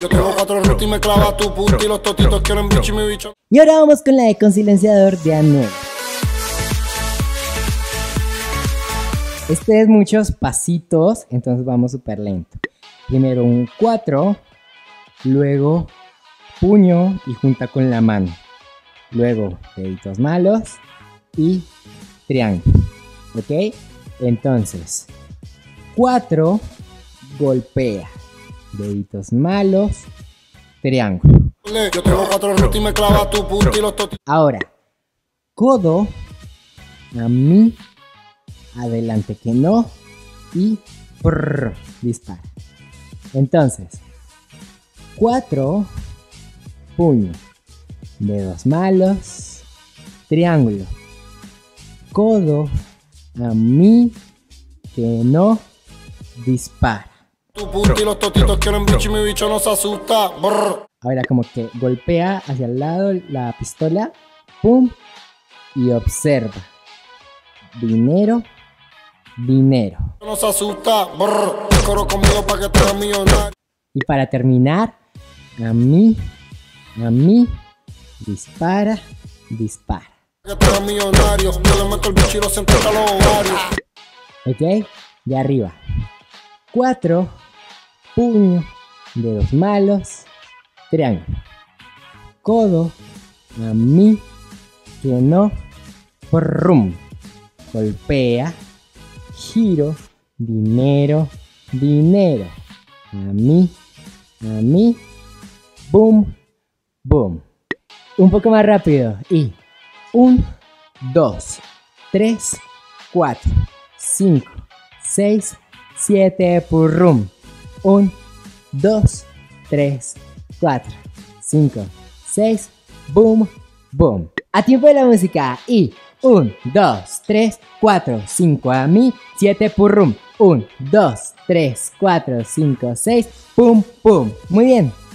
Yo tengo 4 rutas y me clava tu puta y los totitos quieren bicho y mi bicho. Y ahora vamos con la de Con Silenciador de Anuel. Este es muchos pasitos, entonces vamos súper lento. Primero un 4, luego puño y junta con la mano. Luego deditos malos y triángulo. ¿Ok? Entonces, 4, golpea. Deditos malos, triángulo. Yo tengo 4 rutas y me clava tu puta y los totitos. Ahora, codo, a mí, adelante que no, y prrr, dispara. Entonces, 4, puño, dedos malos, triángulo, codo, a mí, que no, dispara. Tu puta y los totitos quieren bicho y mi bicho nos asusta. Brr. Ahora como que golpea hacia el lado la pistola, pum, y observa. Dinero, dinero. Nos asusta. Brr. Corro conmigo para que te hagas millonario. Y para terminar, a mí, dispara, dispara. Que te hagas millonario, yo le meto el bicho y lo siento hasta los ovarios. Ok, de arriba. 4, puño, dedos malos, triángulo, codo, a mí, que no, prum, golpea, giro, dinero, dinero, a mí, boom, boom. Un poco más rápido y 1, 2, 3, 4, 5, 6, 7, purrum. 1, 2, 3, 4, 5, 6, boom, boom. A tiempo de la música. Y 1, 2, 3, 4, 5, a mí, 7, purrum. 1, 2, 3, 4, 5, 6, pum, pum. Muy bien.